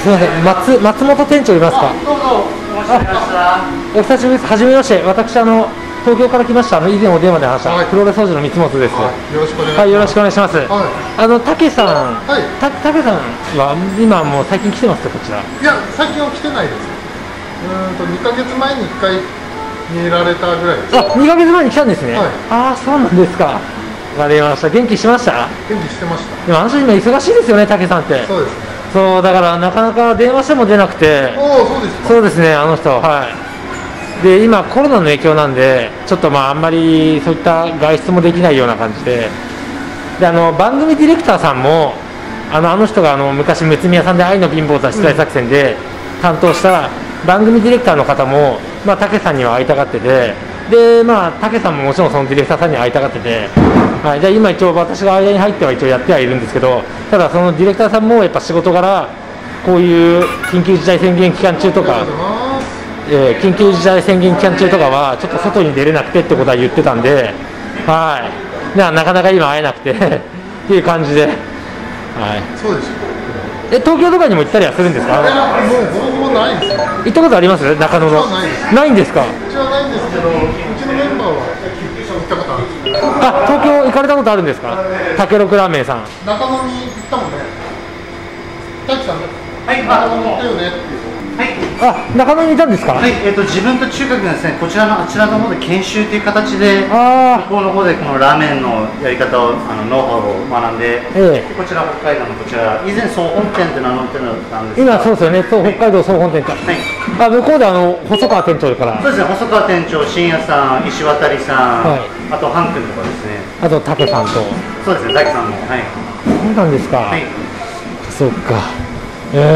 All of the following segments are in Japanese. すみません、松本店長いますか。お久しぶりです。はじめまして。私東京から来ました。以前お電話で話した、はい、フローラ掃除の三本です、はい。よろしくお願いします。はい、よろしくお願いします。はい、たけさんは今もう最近来てますか、こちら。いや、最近は来てないです。2ヶ月前に1回見られたぐらいです。あ、2ヶ月前に来たんですね。はい、ああ、そうなんですか。わかりました。元気しました。元気してました。でもあの人今忙しいですよね、たけさんって。そうですね。そう、だからなかなか電話しても出なくて。おお、そうですか。そうですね、あの人、はい。で今、コロナの影響なんで、ちょっとまああんまりそういった外出もできないような感じで、で番組ディレクターさんも、あの人が昔、むつみ屋さんで愛の貧乏雑誌大作戦で担当した番組ディレクターの方も、まあ、たけさんには会いたがってて、でまあ、たけさんももちろんそのディレクターさんに会いたがってて、はい、じゃあ今、一応、私が間に入っては一応やってはいるんですけど、ただ、そのディレクターさんもやっぱ仕事柄、こういう緊急事態宣言期間中とか。緊急事態宣言期間中とかは、ちょっと外に出れなくてってことは言ってたんで、はい、なかなか今会えなくてっていう感じで、はい、そうです。東京とかにも行ったりはするんですか？もうないです。行ったことあります？中野の。ないんですか？うちはないんですけど、うちのメンバーは行ったことあるんですよ。あ、東京行かれたことあるんですか？竹六ラーメンさん。中野に行ったもんね。滝さん。はい、中野に行ったよねっていう。はい、あ、中野にいたんですか。はい、自分と中学がですね、こちらのあちらの方で研修という形で、向こうの方でこのラーメンのやり方をノウハウを学んで、こちら北海道のこちら以前総本店って名乗ってたんですが、今そうですよね、北海道総本店か。はい。あ、向こうで細川店長から。そうですね、細川店長、深夜さん、石渡さん、はい、あとハン君とかですね。あと竹さんと。そうですね、竹さんも。はい。そうなんですか。はい。そっか。ちょっとロ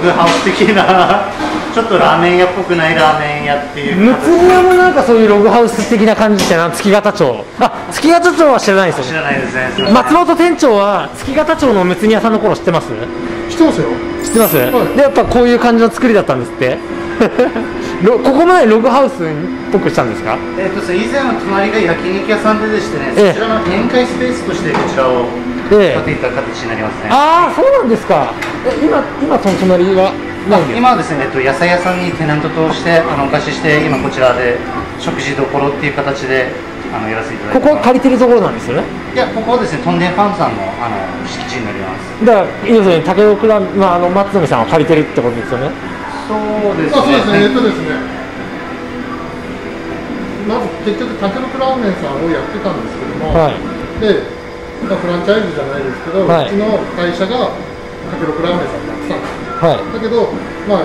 グハウス的なちょっとラーメン屋っぽくないラーメン屋っていうむつみ屋もなんかそういうログハウス的な感じってな。月形町、あ、月形町は知らないですよ。知らないですね。松本店長は月形町のむつみ屋さんの頃知ってます？知ってますよ。知ってます。でやっぱこういう感じの作りだったんですってここまでログハウスっぽくしたんですか？以前は隣が焼肉屋さんででしてね、そちらの展開スペースとしてこちらを建てた形になりますね。ああ、そうなんですか。今その隣は何で？今はですね、野菜屋さんにテナントとしてお貸しして、今こちらで食事どころっていう形でやらせていただいて。ここは借りてるところなんですよね。いや、ここはですね、トンデンファンさんの敷地になります。だから要するに竹岡さん、松富さんは借りてるってことですよね。そうですね。そうですね。まず結局竹岡ラーメンさんをやってたんですけども、で。フランチャイズじゃないですけど、うちの会社が竹六ラーメンさんやってたんです、だけど、まあ、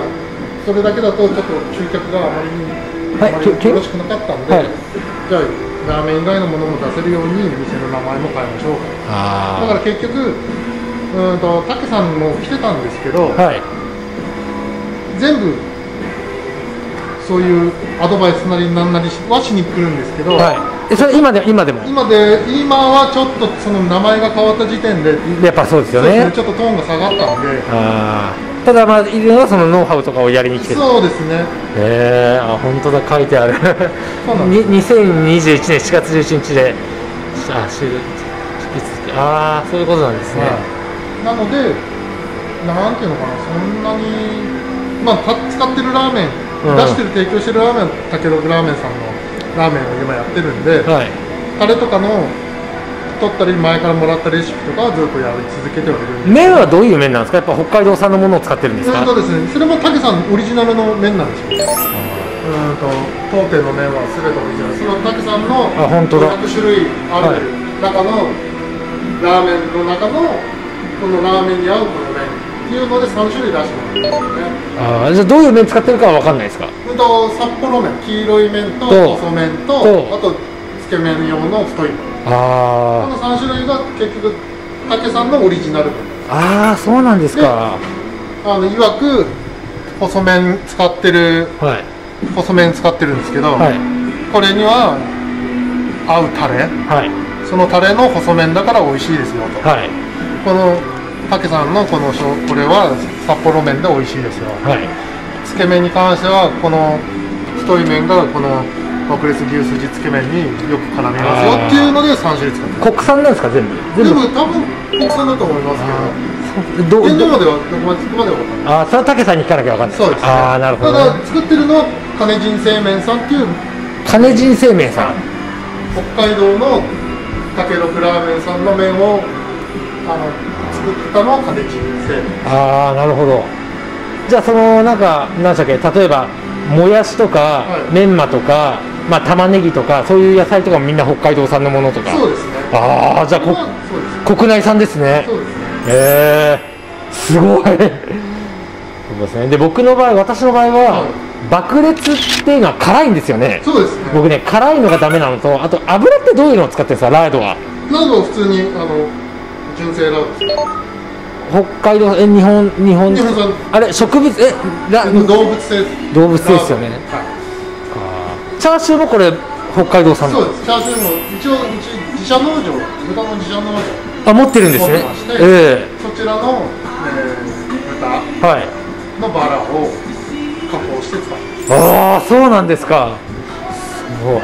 それだけだとちょっと集客があまりよろしくなかったんで、じゃあ、ラーメン以外のものも出せるように、店の名前も変えましょうか。だから結局、竹さんも来てたんですけど、全部、そういうアドバイスなりなんなりはしに来るんですけど。それ今はちょっとその名前が変わった時点でやっぱそうですよね。ちょっとトーンが下がったんで。ただまあ以前はそのノウハウとかをやりに来てる。そうですね。あ、本当だ、書いてある。2021年7月11日で、ああ、そういうことなんですね。なのでなんていうのかな、そんなにまあ使ってるラーメン、提供してるラーメン、竹六ラーメンさんの。ラーメンを今やってるんで、タレとかの取ったり前からもらったレシピとかはずっとやり続けてはいるんです。麺はどういう麺なんですか？やっぱ北海道産のものを使ってるんですか？そうですね。それもたけさんオリジナルの麺なんですよ。当店の麺はすべてオリジナル。それはたけさんの500種類ある中のラーメンの中のこのラーメンに合うこの麺っていうので3種類出してもらってますね。ああ、じゃあどういう麺使ってるかは分かんないですか？札幌麺、黄色い麺と細麺と、あとつけ麺用の太い麺、この3種類が結局たけさんのオリジナル麺。ああ、そうなんですか。いわく細麺使ってるんですけど、これには合うタレ、そのタレの細麺だから美味しいですよと、このたけさんのこれは札幌麺で美味しいですよ。つけ麺に関してはこの太い麺がこの国立牛すじつけ麺によく絡みますよっていうので3種類使ってます。国産なんですか？全部多分国産だと思いますけど、現状まではどこまでは分かんない。ああ、それは武さんに聞かなきゃ分かんない。そうですね。ああ、なるほど、ね。ただ作ってるのは金人製麺さんっていう、金人製麺さん、北海道の竹六ラーメンさんの麺を作ったのは金人製麺。ああ、なるほど。じゃあその何でしたっけ、例えばもやしとか、はい、メンマとか、まあ、玉ねぎとかそういう野菜とかもみんな北海道産のものとか。そうですね。ああ、じゃあ国内産ですね。そうですね。すごい。そうですね。で、私の場合は、はい、爆裂っていうのは辛いんですよね。そうですね。僕ね、辛いのがダメなのと、あと油ってどういうのを使ってるんですか？ラードは。ラードは普通に純正ラードですね。北海道、日本産、あれ植物、動物性ですよね。はい。チャーシューもこれ北海道産。そうです。チャーシューも一応自社農場、豚の自社農場。あ、持ってるんですね。そちらの豚のバラを加工して使います。ああ、そうなんですか。すごい。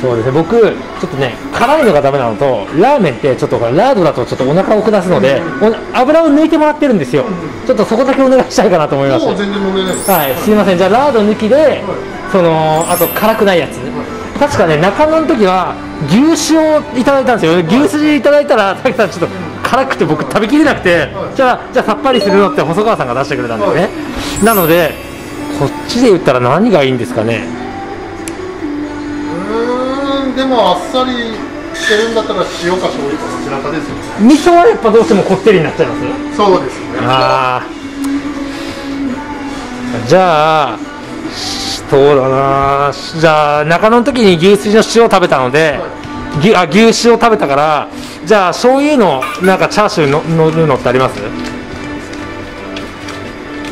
そうですね、僕、ちょっとね、辛いのがダメなのと、ラーメンって、ちょっとラードだとちょっとお腹を下すので、油を抜いてもらってるんですよ、ちょっとそこだけお願いしたいかなと思います。全然問題ないです。はい、すいません、じゃあ、ラード抜きで、あと辛くないやつ、確かね、中野の時は、牛脂をいただいたんですよ、牛すじいただいたら、たけさん、ちょっと辛くて、僕、食べきれなくて、じゃあ、さっぱりするのって、細川さんが出してくれたんですね。なので、こっちで言ったら、何がいいんですかね。でもあっさりしてるんだったら塩か醤油かどちらかですよね。味噌はやっぱどうしてもこってりになっちゃいます。そうですね。ああ、じゃあそうだな。じゃあ中野の時に牛すじの塩を食べたので、はい、牛塩を食べたから、じゃあ醤油のなんかチャーシューのるのってあります？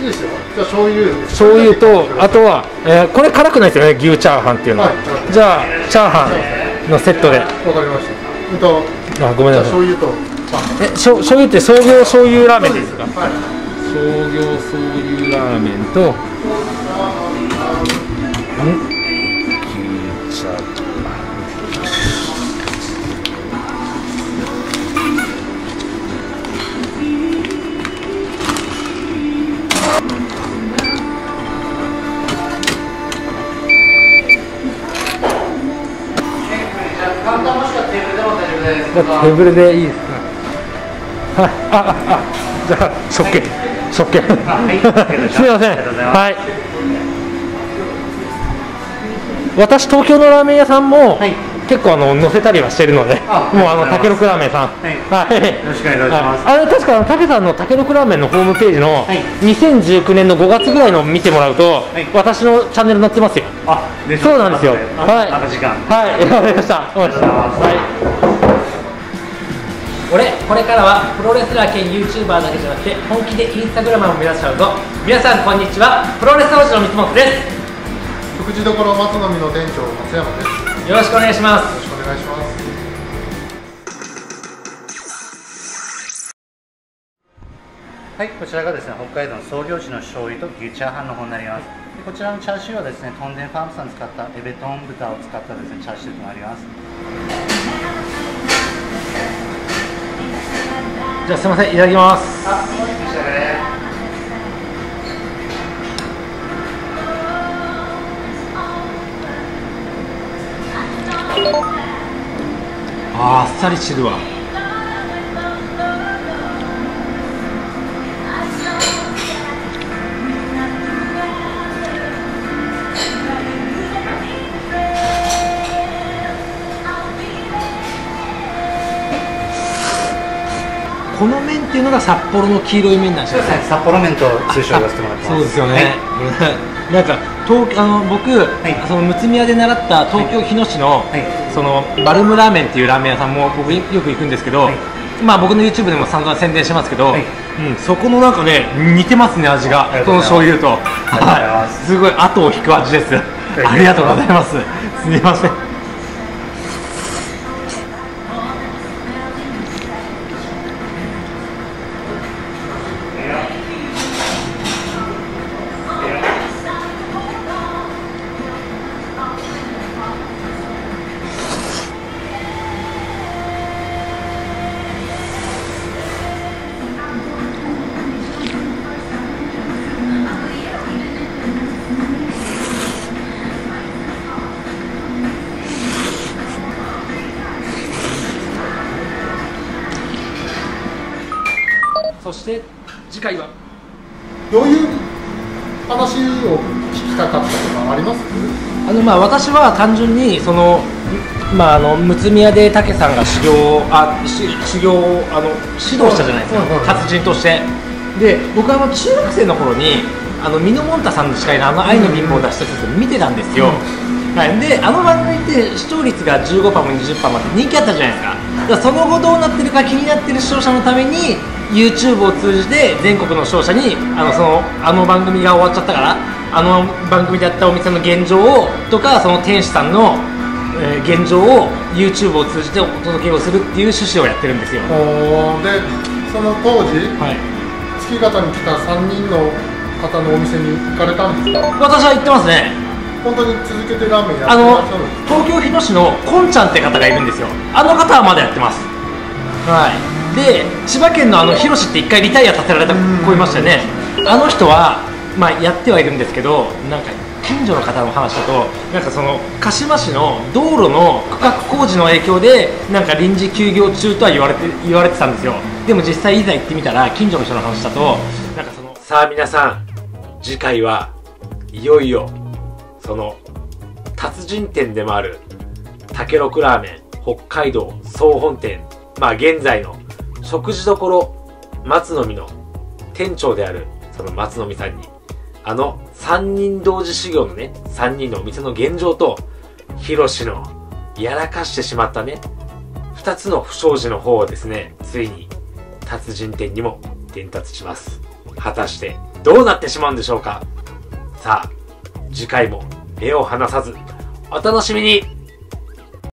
いいですよ。じゃあ醤油と、あとは、これ辛くないですよね、牛チャーハンっていうのは。はい、じゃあチャーハンのセットで。わかりました。あ、ごめんなさい。醤油と。醤油って創業醤油ラーメンですか？はい。創業醤油ラーメンと。牛チャーハン。テーブルでいいですか？はい。じゃあ食券。すみません。はい。私東京のラーメン屋さんも結構載せたりはしてるので、もう竹六ラーメンさん。はい。よろしくお願いします。あれ確か竹さんの竹六ラーメンのホームページの2019年の5月ぐらいの見てもらうと、私のチャンネル載ってますよ。あ、そうなんですよ。はい。はい。わかりました。はい。これからはプロレスラー兼 YouTuber だけじゃなくて本気でインスタグラマーも目指しちゃうぞ。皆さんこんにちは、プロレス王子の三本です。福地所松の実の店長松山です。よろしくお願いします。よろしくお願いします。はい、こちらがですね、北海道の総領地の醤油と牛チャーハンの方になります。こちらのチャーシューはですね、トンデンファームさん使ったエベトン豚を使ったですねチャーシューとなります。じゃあすみません、いただきます。あ、美味しいですね。あっさりしてるわ。この麺っていうのが札幌の黄色い麺なんですよね。札幌麺と通称させてもらってます。そうですよね。はい、なんか僕、はい、そのむつみ屋で習った東京日野市の、はい、そのバルムラーメンっていうラーメン屋さんも僕よく行くんですけど、はい、まあ僕の YouTube でも散々宣伝してますけど、はい、そこのなんかね似てますね、味が。この醤油と、はい、すごい後を引く味です。ありがとうございます。すみません。して次回はどういう話を聞きたかったとかあります？私は単純にその睦宮で武さんが修行を指導したじゃないですか、達人として。で僕は中学生の頃にミノモンタさんの司会の愛の貧乏脱出説を見てたんですよ。はい、で番組って視聴率が 15% も 20% もあって人気あったじゃないですか。だからその後どうなってるか気になってる視聴者のために YouTube を通じて全国の視聴者に番組が終わっちゃったから番組でやったお店の現状をとかその店主さんの現状を YouTube を通じてお届けをするっていう趣旨をやってるんですよ。でその当時、月形に来た3人の方のお店に行かれたんですか？私は行ってますね。本当に続けてラーメンやってらっしゃるんですか？東京日野市のこんちゃんって方がいるんですよ。方はまだやってます。で千葉県のひろしって一回リタイアさせられた子いましたよね。人は、やってはいるんですけど、なんか近所の方の話だと鹿島市の道路の区画工事の影響で臨時休業中とは言われてたんですよ。でも実際いざ行ってみたら近所の人の話だとさあ皆さん次回はいよいよその達人店でもある竹六ラーメン北海道総本店、現在の食事処松の実の店長であるその松の実さんに3人同時修行のね3人のお店の現状とひろしのやらかしてしまったね2つの不祥事の方をですねついに達人店にも伝達します。果たしてどうなってしまうんでしょうか。さあ次回も目を離さずお楽しみに。